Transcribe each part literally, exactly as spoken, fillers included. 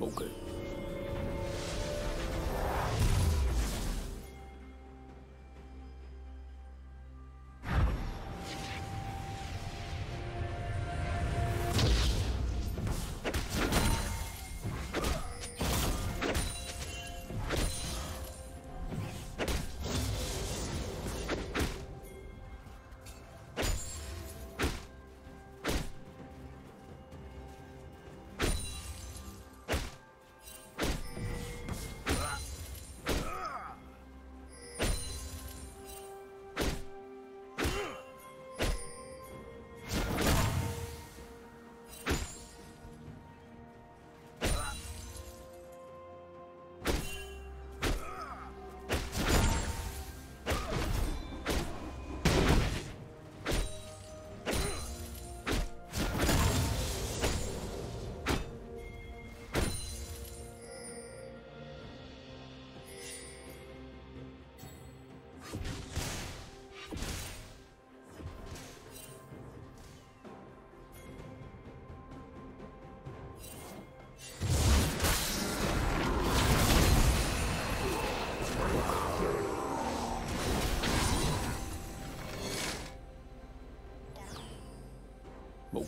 Okay.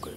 Okay.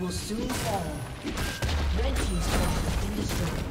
Will soon fall. Red team's turret has been destroyed.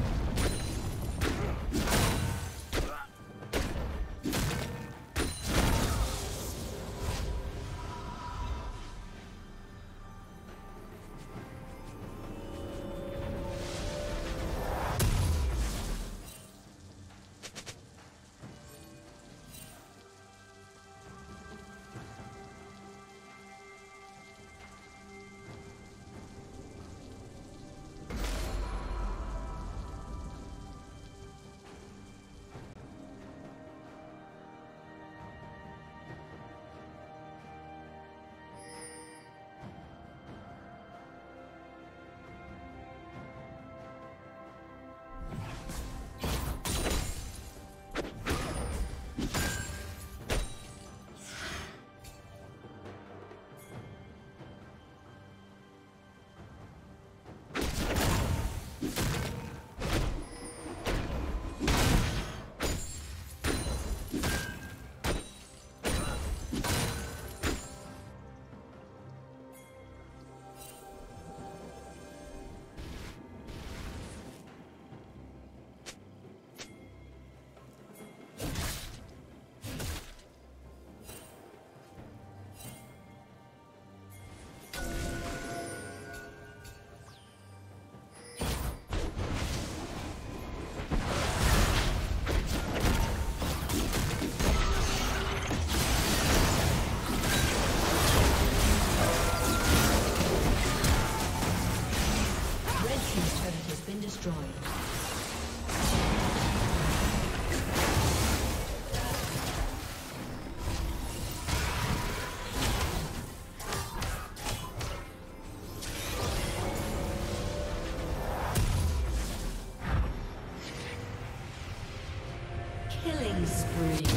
Killing spree.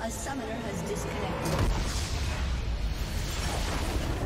A summoner has disconnected.